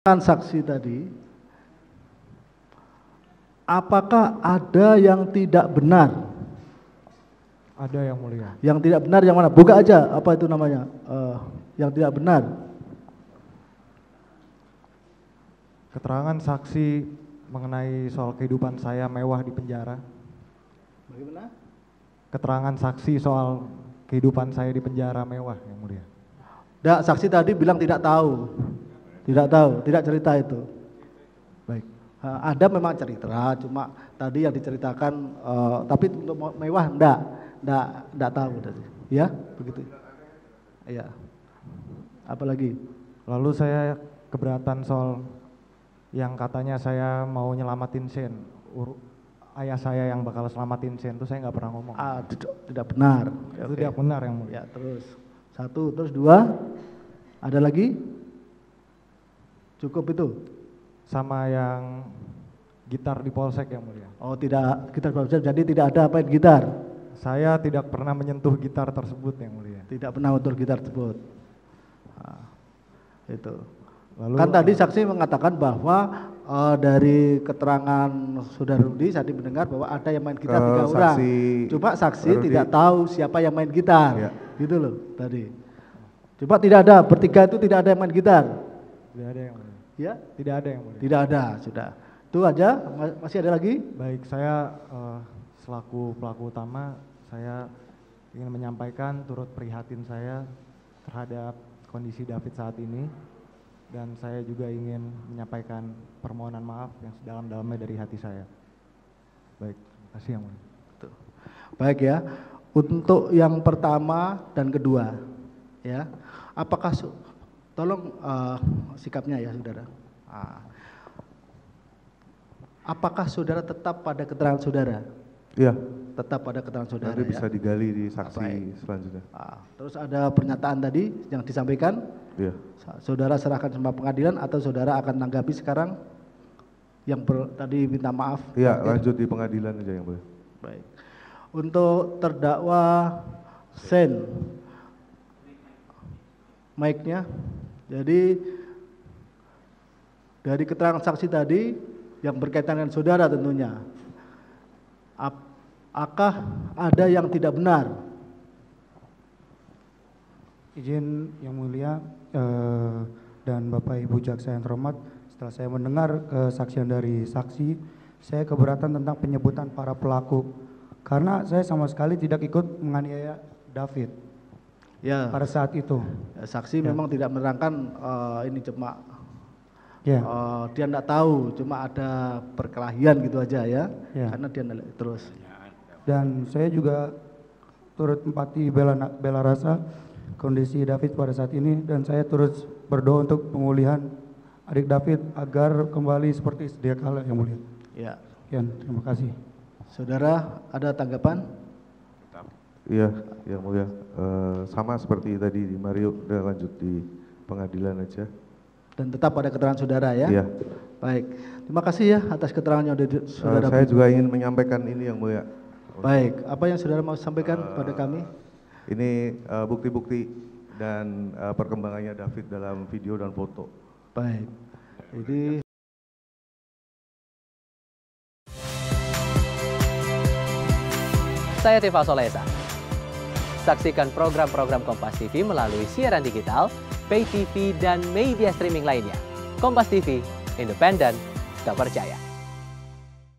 Saksi tadi, apakah ada yang tidak benar? Ada, yang mulia. Yang tidak benar yang mana? Buka aja, apa itu namanya? Yang tidak benar. Keterangan saksi mengenai soal kehidupan saya mewah di penjara. Bagaimana? Keterangan saksi soal kehidupan saya di penjara mewah, yang mulia. Tidak, saksi tadi bilang tidak tahu. Tidak tahu, tidak cerita itu. Baik. Ada memang cerita, cuma tadi yang diceritakan, tapi untuk mewah enggak tahu tadi. Ya, begitu. Iya. Apalagi? Lalu saya keberatan soal yang katanya saya mau nyelamatin Sen, ayah saya yang bakal selamatin Sen, itu saya nggak pernah ngomong. Tidak benar. Itu tidak benar, yang mulia. Ya, terus satu, terus dua, ada lagi? Cukup itu? Sama yang gitar di polsek, yang mulia. Oh, tidak, gitar polsek, jadi tidak ada apa gitar? Saya tidak pernah menyentuh gitar tersebut, yang mulia. Tidak pernah menyentuh gitar tersebut. Nah, itu. Lalu, kan tadi saksi mengatakan bahwa dari keterangan saudara Rudi tadi mendengar bahwa ada yang main gitar 3 orang. Cuma saksi Rudi tidak tahu siapa yang main gitar. Ya. Gitu loh tadi. Cuma tidak ada, bertiga itu tidak ada yang main gitar. Tidak ada, yang mulia. Ya, tidak ada, yang mulia. Tidak ada, sudah. Itu aja, masih ada lagi? Baik, saya selaku pelaku utama, saya ingin menyampaikan turut prihatin saya terhadap kondisi David saat ini, dan saya juga ingin menyampaikan permohonan maaf yang sedalam-dalamnya dari hati saya. Baik, terima kasih, yang mulia. Baik ya, untuk yang pertama dan kedua, ya, apakah tolong sikapnya ya saudara. Apakah saudara tetap pada keterangan saudara? Iya. Tetap pada keterangan saudara. Nanti bisa digali di saksi selanjutnya. Terus ada pernyataan tadi yang disampaikan. Iya. Saudara serahkan sama pengadilan atau saudara akan tanggapi sekarang yang tadi minta maaf? Iya, lanjut di pengadilan aja, yang boleh. Baik. Untuk terdakwa Sen, mic-nya. Jadi dari keterangan saksi tadi yang berkaitan dengan saudara tentunya, apakah ada yang tidak benar? Izin yang mulia dan Bapak Ibu jaksa yang terhormat, setelah saya mendengar kesaksian dari saksi, saya keberatan tentang penyebutan para pelaku karena saya sama sekali tidak ikut menganiaya David. Ya, pada saat itu saksi memang tidak menerangkan ini cuma dia tidak tahu, cuma ada perkelahian gitu aja ya, karena dia terus. Dan saya juga turut empati bela rasa kondisi David pada saat ini, dan saya turut berdoa untuk pemulihan adik David agar kembali seperti sedia kala, yang mulia. Ya, terima kasih. Saudara ada tanggapan? Iya, yang mulia. Sama seperti tadi di Mario, udah lanjut di pengadilan aja. Dan tetap pada keterangan saudara ya? Iya. Baik, terima kasih ya atas keterangannya saudara. Saya juga ingin menyampaikan ini, yang mulia. Baik, apa yang saudara mau sampaikan pada kami? Ini bukti-bukti dan perkembangannya David dalam video dan foto. Baik, jadi saya Tifa Soleha. Saksikan program-program Kompas TV melalui siaran digital, pay TV, dan media streaming lainnya. Kompas TV, independen, tak percaya.